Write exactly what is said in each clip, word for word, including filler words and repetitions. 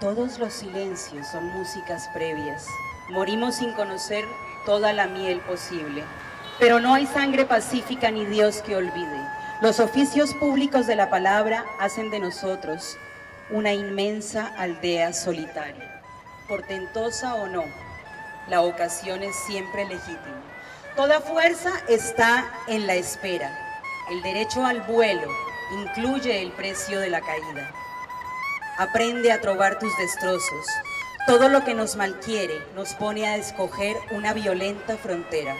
Todos los silencios son músicas previas. Morimos sin conocer toda la miel posible. Pero no hay sangre pacífica ni Dios que olvide. Los oficios públicos de la palabra hacen de nosotros una inmensa aldea solitaria. Portentosa o no, la ocasión es siempre legítima. Toda fuerza está en la espera. El derecho al vuelo incluye el precio de la caída. Aprende a trobar tus destrozos. Todo lo que nos malquiere nos pone a escoger una violenta frontera.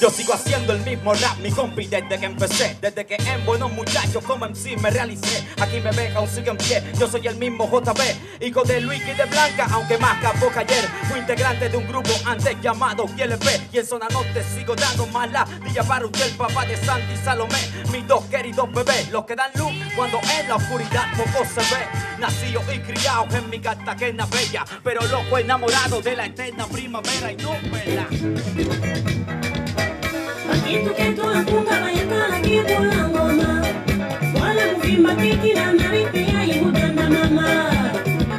Yo sigo haciendo el mismo rap, mi compi, desde que empecé. Desde que en Buenos Muchachos como M C me realicé. Aquí me ven, aún sigo en pie. Yo soy el mismo J B, hijo de Luis y de Blanca, aunque más capó que ayer. Fui integrante de un grupo antes llamado G L P. Y en Zona Norte sigo dando más ladilla para usted, el papá de Santi y Salomé. Mis dos queridos bebés, los que dan luz cuando en la oscuridad poco se ve. Nacido y criado en mi Cartagena bella, pero loco enamorado de la eterna primavera y no me la... Maquito que toda puta vaya a estar aquí con la mamá. Toda la mujer maquita y la nariz te haya gustando a mamá.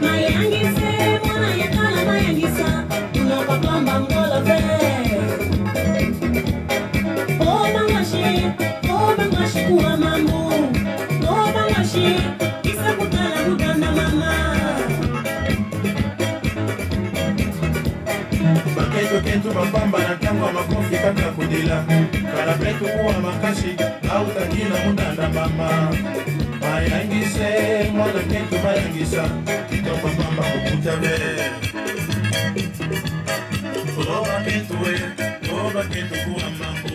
Mayanguise, buena y acá la mayanguisa. Una papá mango la fe. Oh, mangashe, oh, mangashe, cuba mambo. Oh, mangashe, isa puta la puta. Kentu bambamba na kyango makofi kaka kudila karabetu kuwa makashi au tangila mundanda mama bayangise mwana kentu bayangisa kito bambamba kukutame oba kentu we oba kentu kuwa mambo